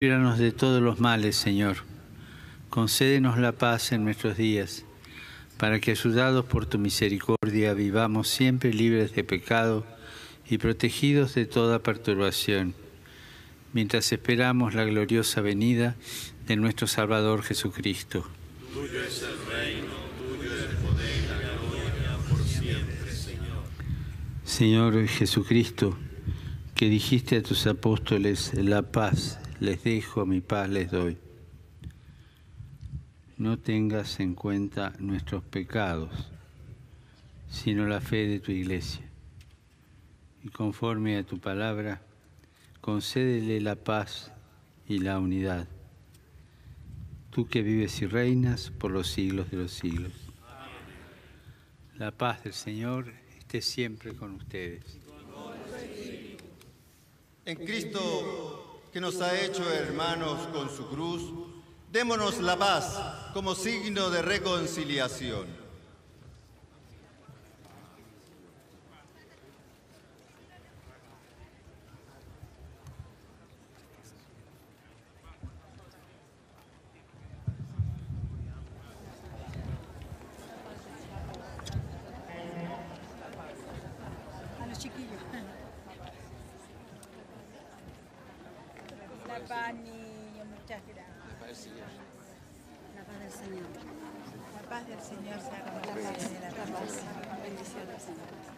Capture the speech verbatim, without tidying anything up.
Líbranos de todos los males, Señor. Concédenos la paz en nuestros días, para que, ayudados por tu misericordia, vivamos siempre libres de pecado y protegidos de toda perturbación, mientras esperamos la gloriosa venida de nuestro Salvador Jesucristo. Tuyo es el reino, tuyo es el poder y la gloria por siempre, Señor. Señor Jesucristo, que dijiste a tus apóstoles: la paz les dejo, mi paz les doy. No tengas en cuenta nuestros pecados, sino la fe de tu Iglesia. Y conforme a tu palabra, concédele la paz y la unidad. Tú que vives y reinas por los siglos de los siglos. Amén. La paz del Señor esté siempre con ustedes. En Cristo, que nos ha hecho hermanos con su cruz, démonos la paz como signo de reconciliación. A los chiquillos. La paz, niño, muchas gracias. La paz del Señor. La paz del Señor. La paz del Señor. La paz del Señor. La paz del Señor. Bendiciones, Señor.